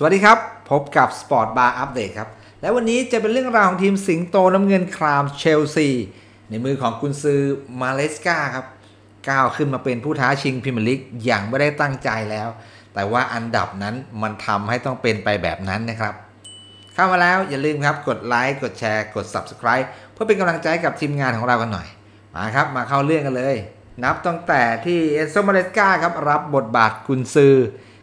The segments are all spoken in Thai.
สวัสดีครับพบกับ Sport Bar Update ครับและวันนี้จะเป็นเรื่องราวของทีมสิงโตน้ำเงินครามเชลซีในมือของกุนซือมาเลสกาครับก้าวขึ้นมาเป็นผู้ท้าชิงพรีเมียร์ลีกอย่างไม่ได้ตั้งใจแล้วแต่ว่าอันดับนั้นมันทำให้ต้องเป็นไปแบบนั้นนะครับเข้ามาแล้วอย่าลืมครับกดไลค์กดแชร์กด Subscribe เพื่อเป็นกำลังใจกับทีมงานของเรากันหน่อยมาครับมาเข้าเรื่องกันเลยนับตั้งแต่ที่เอนโซ มาเลสกาครับรับบทบาทกุนซือ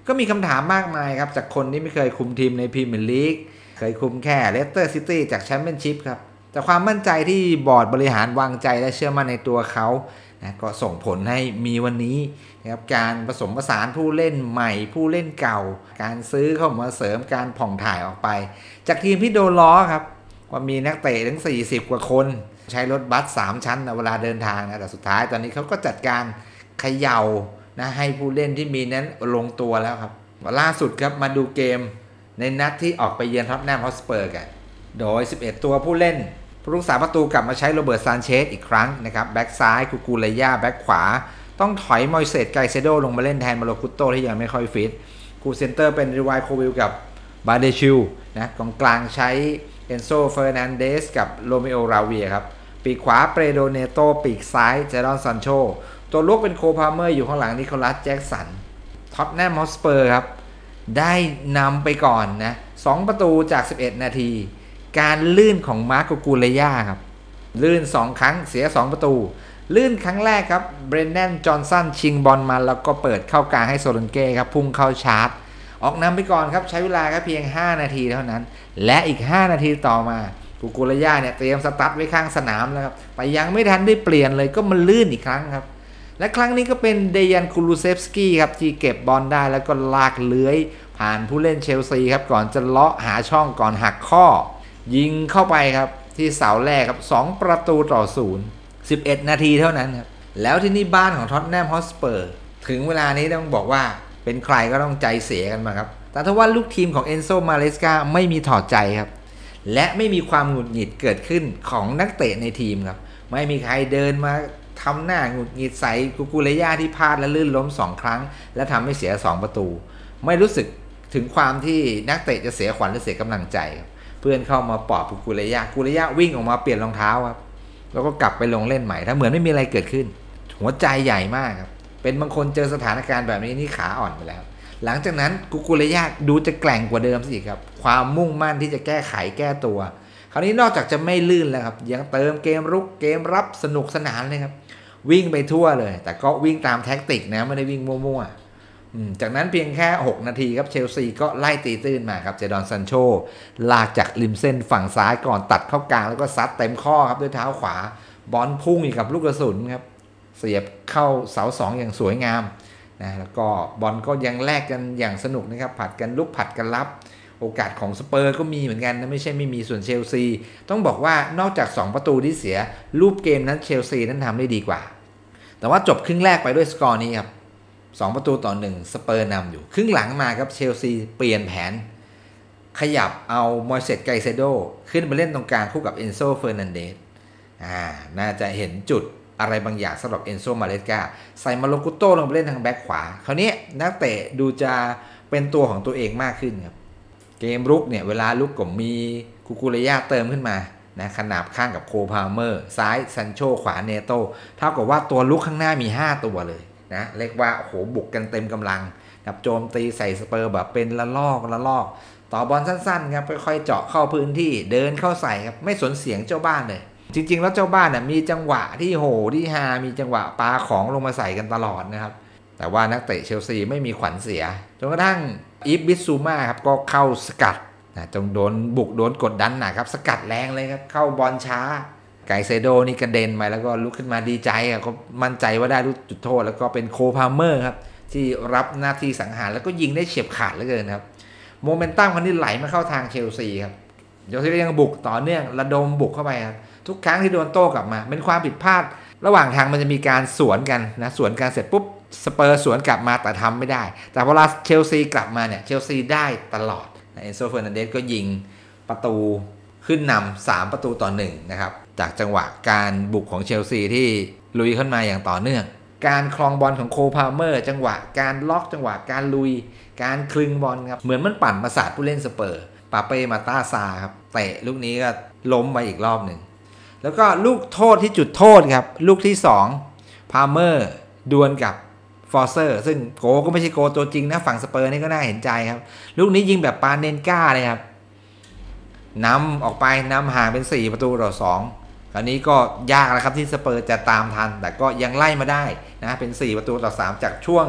ก็มีคำถามมากมายครับจากคนที่ไม่เคยคุมทีมในพรีเมียร์ลีกเคยคุมแค่เลสเตอร์ซิตี้จากแชมเปี้ยนชิพครับแต่ความมั่นใจที่บอร์ดบริหารวางใจและเชื่อมั่นในตัวเขานะก็ส่งผลให้มีวันนี้นะครับการผสมผสานผู้เล่นใหม่ผู้เล่นเก่าการซื้อเข้ามาเสริมการผ่องถ่ายออกไปจากทีมที่โดนล้อครับว่ามีนักเตะถึง40กว่าคนใช้รถบัส3ชั้นเวลาเดินทางนะแต่สุดท้ายตอนนี้เขาก็จัดการเขย่านะให้ผู้เล่นที่มีนั้นลงตัวแล้วครับล่าสุดครับมาดูเกมในนัดที่ออกไปเยือนท็อตแนมฮอตสเปอร์กันโดย11ตัวผู้เล่นผู้รักษาประตูกลับมาใช้โรเบิร์ตซานเชสอีกครั้งนะครับแบ็กซ้ายคูกูเรย่าแบ็กขวาต้องถอยมอยเซสไกเซโดลงมาเล่นแทนมาโลคุตโตที่ยังไม่ค่อยฟิตกูเซนเตอร์เป็นริวายโควิลกับบาเดชิลนะกองกลางใช้เอนโซเฟอร์นันเดสกับโรเมโอราเวียครับปีกขวาเปโดเนโตปีกซ้ายเจรอนซันโชตัวลุกเป็นโคพาเมอร์อยู่ข้างหลังนิโคลัสแจ็คสันท็อตแนมฮอตสเปอร์ครับได้นำไปก่อนนะ2ประตูจาก11นาทีการลื่นของมาร์โกกูเรย่าครับลื่น2ครั้งเสีย2ประตูลื่นครั้งแรกครับเบรนแดนจอห์นสันชิงบอลมาแล้วก็เปิดเข้ากลางให้โซลนเก้ครับพุ่งเข้าชาร์จออกนำไปก่อนครับใช้เวลาแค่เพียง5นาทีเท่านั้นและอีก5นาทีต่อมากูกูเรย่าเนี่ยเตรียมสตาร์ทไว้ข้างสนามแล้วครับแต่ยังไม่ทันได้เปลี่ยนเลยก็มันลื่นอีกครั้งครับและครั้งนี้ก็เป็นเดยันคูลูเซฟสกี้ครับที่เก็บบอลได้แล้วก็ลากเลื้อยผ่านผู้เล่นเชลซีครับก่อนจะเลาะหาช่องก่อนหักข้อยิงเข้าไปครับที่เสาแรกครับ2ประตูต่อ0 11นาทีเท่านั้นครับแล้วที่นี่บ้านของท็อตแนมฮอตสเปอร์ถึงเวลานี้ต้องบอกว่าเป็นใครก็ต้องใจเสียกันมาครับแต่ถ้าว่าลูกทีมของเอนโซ มาเลสกาไม่มีถอดใจครับและไม่มีความหงุดหงิดเกิดขึ้นของนักเตะในทีมครับไม่มีใครเดินมาทำหน้าหงุดหงิดใส่กูกูเรย่าที่พลาดและลื่นล้ม2ครั้งและทำให้เสีย2ประตูไม่รู้สึกถึงความที่นักเตะจะเสียขวัญหรือเสียกำลังใจเพื่อนเข้ามาปลอบกูกูเรย่ากูเรย่าวิ่งออกมาเปลี่ยนรองเท้าครับแล้วก็กลับไปลงเล่นใหม่ถ้าเหมือนไม่มีอะไรเกิดขึ้นหัวใจใหญ่มากครับเป็นบางคนเจอสถานการณ์แบบนี้นี่ขาอ่อนไปแล้วหลังจากนั้นกูกูเรย่าดูจะแกร่งกว่าเดิมสิครับความมุ่งมั่นที่จะแก้ไขแก้ตัวคราวนี้นอกจากจะไม่ลื่นแล้วครับยังเติมเกมรุกเกมรับสนุกสนานเลยครับวิ่งไปทั่วเลยแต่ก็วิ่งตามแท็กติกนะไม่ได้วิ่งมั่วๆจากนั้นเพียงแค่6นาทีครับเชลซีก็ไล่ตีตื้นมาครับเจดอนซันโชลากจากริมเส้นฝั่งซ้ายก่อนตัดเข้ากลางแล้วก็ซัดเต็มข้อครับด้วยเท้าขวาบอลพุ่งอีกกับลูกกระสุนครับเสียบเข้าเสา2อย่างสวยงามนะแล้วก็บอลก็ยังแลกกันอย่างสนุกนะครับผัดกันลุกผัดกันรับโอกาสของสเปอร์ก็มีเหมือนกันนะไม่ใช่ไม่มีส่วนเชลซีต้องบอกว่านอกจาก2ประตูที่เสียรูปเกมนั้นเชลซีนั้นทำได้ดีกว่าแต่ว่าจบครึ่งแรกไปด้วยสกอร์นี้ครับ2ประตูต่อ1สเปอร์นำอยู่ครึ่งหลังมาครับเชลซีเปลี่ยนแผนขยับเอามอยเซสไกเซโดขึ้นมาเล่นตรงกลางคู่กับเอนโซเฟอร์นันเดสน่าจะเห็นจุดอะไรบางอย่างสำหรับเอนโซ มาเลสกาใส่มาโลกุโต้ลงไปเล่นทางแบ็คขวาคราวนี้นักเตะดูจะเป็นตัวของตัวเองมากขึ้นครับเกมรุกเนี่ยเวลาลุกก็มีกูกูเรย่าเติมขึ้นมานะขนาบข้างกับโคพาเมอร์ซ้ายซันโชขวาเนโตเท่ากับว่าตัวลุกข้างหน้ามี5ตัวเลยนะเรียกว่าโหบุกกันเต็มกำลังกับโจมตีใส่สเปอร์แบบเป็นละลอกละลอกต่อบอลสั้นๆครับค่อยๆเจาะเข้าพื้นที่เดินเข้าใส่ครับไม่สนเสียงเจ้าบ้านเลยจริงๆแล้วเจ้าบ้านน่ะมีจังหวะที่โหที่ฮามีจังหวะปาของลงมาใส่กันตลอดนะครับแต่ว่านักเตะเชลซีไม่มีขวัญเสียจนกระทั่งอีฟ บิสซูมาครับก็เข้าสกัดนะจงโดนบุกโดนกดดันหนักครับสกัดแรงเลยครับเข้าบอลช้าไกเซโดนี่กระเด็นไปแล้วก็ลุกขึ้นมาดีใจครับก็มั่นใจว่าได้ลูกจุดโทษแล้วก็เป็นโคพาเมอร์ครับที่รับหน้าที่สังหารแล้วก็ยิงได้เฉียบขาดเหลือเกินครับโมเมนตัมคนนี้ไหลมาเข้าทางเชลซีครับเชลซีก็ยังบุกต่อเนื่องระดมบุกเข้าไปครับทุกครั้งที่โดนโต้กลับมาเป็นความผิดพลาดระหว่างทางมันจะมีการสวนกันนะสวนกันเสร็จปุ๊บสเปอร์สวนกลับมาแต่ทำไม่ได้แต่เวลาเชลซีกลับมาเนี่ยเชลซีได้ตลอดเอนโซ เฟอร์นันเดสก็ยิงประตูขึ้นนำ3ประตูต่อ1นะครับจากจังหวะการบุกของเชลซีที่ลุยขึ้นมาอย่างต่อเนื่องไก การคลองบอลของโคพาเมอร์จังหวะการล็อกจังหวะการลุยการคลึงบอลครับเหมือนมันปั่นมาสาดผู้เล่นสเปอร์ปาเป้มาต้าซาครับเตะลูกนี้ก็ล้มไปอีกรอบหนึ่งแล้วก็ลูกโทษที่จุดโทษครับลูกที่2พาเมอร์ดวลกับฟอสเซอร์ซึ่งโกก็ไม่ใช่โกตัวจริงนะฝั่งสเปอร์นี่ก็น่าเห็นใจครับลูกนี้ยิงแบบปาเนนก้าเลยครับนำออกไปนำห่างเป็น4 ประตูต่อ 2คราวนี้ก็ยากแล้วครับที่สเปอร์จะตามทันแต่ก็ยังไล่มาได้นะเป็น4 ประตูต่อ 3จากช่วง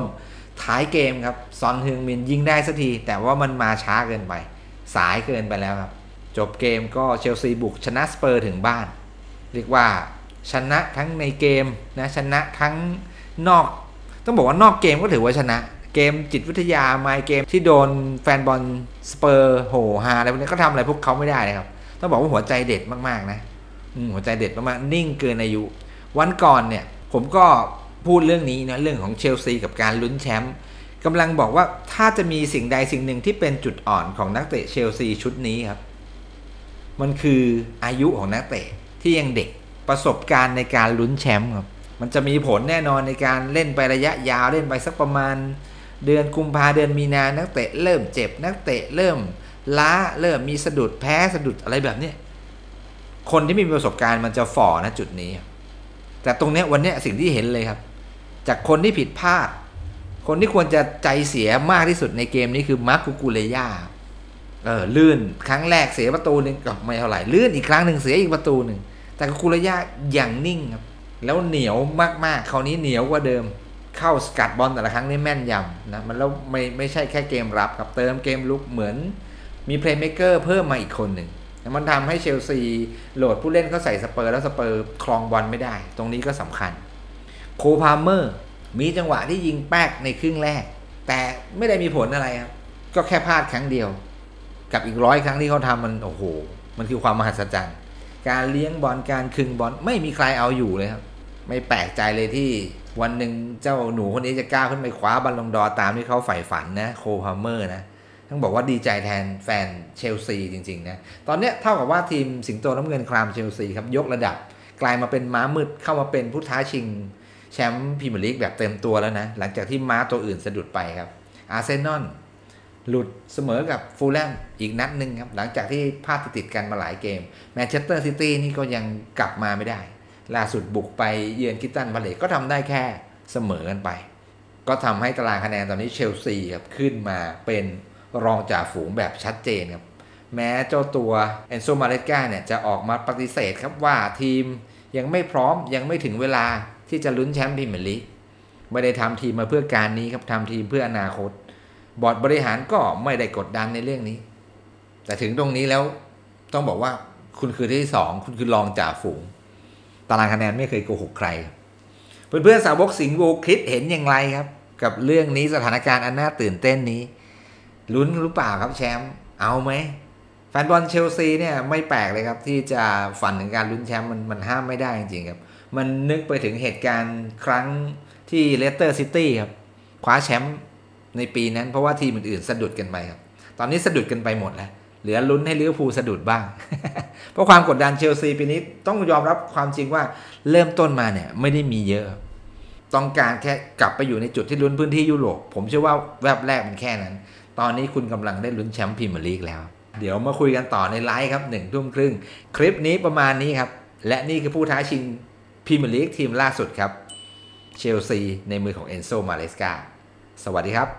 ท้ายเกมครับซอนฮึงมินยิงได้สักทีแต่ว่ามันมาช้าเกินไปสายเกินไปแล้วครับจบเกมก็เชลซีบุกชนะสเปอร์ถึงบ้านเรียกว่าชนะทั้งในเกมนะชนะทั้งนอกต้องบอกว่านอกเกมก็ถือว่าชนะเกมจิตวิทยาไมเกมที่โดนแฟนบอลสเปอร์โหฮาอะไรพวกนี้ก็ทำอะไรพวกเขาไม่ได้นะครับต้องบอกว่าหัวใจเด็ดมากๆนะหัวใจเด็ดมากๆนิ่งเกินอายุวันก่อนเนี่ยผมก็พูดเรื่องนี้นะเรื่องของเชลซีกับการลุ้นแชมป์กำลังบอกว่าถ้าจะมีสิ่งใดสิ่งหนึ่งที่เป็นจุดอ่อนของนักเตะเชลซีชุดนี้ครับมันคืออายุของนักเตะที่ยังเด็กประสบการณ์ในการลุ้นแชมป์ครับมันจะมีผลแน่นอนในการเล่นไประยะยาวเล่นไปสักประมาณเดือนกุมภาเดือนมีนานักเตะเริ่มเจ็บนักเตะเริ่มล้าเริ่มมีสะดุดแพ้สะดุดอะไรแบบนี้คนที่มีประสบการณ์มันจะฝ่อนะจุดนี้แต่ตรงนี้วันนี้สิ่งที่เห็นเลยครับจากคนที่ผิดพลาดคนที่ควรจะใจเสียมากที่สุดในเกมนี้คือมาร์ค กูเรย่าลื่นครั้งแรกเสียประตูหนึ่งก็ไม่เท่าไหร่ลื่นอีกครั้งหนึ่งเสียอีกประตูหนึ่งแต่กูเรย่าอย่างนิ่งครับแล้วเหนียวมากๆคราวนี้เหนียวกว่าเดิมเข้าสกัดบอลแต่ละครั้งนี่แม่นยำนะมันแล้วไม่ใช่แค่เกมรับกับเติมเกมลุกเหมือนมีเพลย์เมคเกอร์เพิ่มมาอีกคนหนึ่งมันทำให้เชลซีโหลดผู้เล่นเขาใส่สเปอร์แล้วสเปอร์คลองบอลไม่ได้ตรงนี้ก็สำคัญโคพาเมอร์มีจังหวะที่ยิงแป๊กในครึ่งแรกแต่ไม่ได้มีผลอะไรครับก็แค่พลาดครั้งเดียวกับอีก100 ครั้งที่เขาทำมันโอ้โหมันคือความมหัศจรรย์การเลี้ยงบอลการคึงบอลไม่มีใครเอาอยู่เลยครับไม่แปลกใจเลยที่วันหนึ่งเจ้าหนูคนนี้จะก้าวขึ้นไปคว้าบอลลงดอตามที่เขาใฝ่ฝันนะโคพาเมอร์นะต้องบอกว่าดีใจแทนแฟนเชลซีจริงๆนะตอนนี้เท่ากับว่าทีมสิงโตน้ำเงินครามเชลซีครับยกระดับกลายมาเป็นม้ามืดเข้ามาเป็นผู้ท้าชิงแชมป์พรีเมียร์ลีกแบบเต็มตัวแล้วนะหลังจากที่ม้าตัวอื่นสะดุดไปครับอาร์เซนอลหลุดเสมอกับฟูลแลมอีกนัดหนึ่งครับหลังจากที่พลาดติดกันมาหลายเกมแมนเชสเตอร์ซิตี้นี่ก็ยังกลับมาไม่ได้ล่าสุดบุกไปเยือนคริสตัลพาเลซก็ทำได้แค่เสมอกันไปก็ทำให้ตารางคะแนนตอนนี้เชลซีครับขึ้นมาเป็นรองจ่าฝูงแบบชัดเจนครับแม้เจ้าตัวเอนโซ มาเรสกาเนี่ยจะออกมาปฏิเสธครับว่าทีมยังไม่พร้อมยังไม่ถึงเวลาที่จะลุ้นแชมป์พรีเมียร์ลีกไม่ได้ทำทีมมาเพื่อการนี้ครับทำทีมเพื่ออนาคตบอร์ดบริหารก็ไม่ได้กดดันในเรื่องนี้แต่ถึงตรงนี้แล้วต้องบอกว่าคุณคือที่2คุณคือรองจ่าฝูงตารางคะแนนไม่เคยโกหกใครเพื่อนๆสาวกสิงห์โวคิดเห็นอย่างไรครับกับเรื่องนี้สถานการณ์อันน่าตื่นเต้นนี้ลุ้นหรือเปล่าครับแชมป์เอาไหมแฟนบอลเชลซีเนี่ยไม่แปลกเลยครับที่จะฝันถึงการลุ้นแชมป์มันห้ามไม่ได้จริงๆครับมันนึกไปถึงเหตุการณ์ครั้งที่เลสเตอร์ซิตี้ครับคว้าแชมป์ในปีนั้นเพราะว่าทีมอื่นๆสะดุดกันไปครับตอนนี้สะดุดกันไปหมดแล้วเหลือลุ้นให้ลิเวอร์พูลสะดุดบ้าง เพราะความกดดันเชลซีปีนี้ต้องยอมรับความจริงว่าเริ่มต้นมาเนี่ยไม่ได้มีเยอะต้องการแค่กลับไปอยู่ในจุดที่ลุ้นพื้นที่ยุโรปผมเชื่อว่าแวบแรกมันแค่นั้นตอนนี้คุณกำลังได้ลุ้นแชมป์พรีเมียร์ลีกแล้วเดี๋ยวมาคุยกันต่อในไลฟ์ครับ19:30 น.คลิปนี้ประมาณนี้ครับและนี่คือผู้ท้าชิงพรีเมียร์ลีกทีมล่าสุดครับเชลซีในมือของเอนโซ มาเรสกาสวัสดีครับ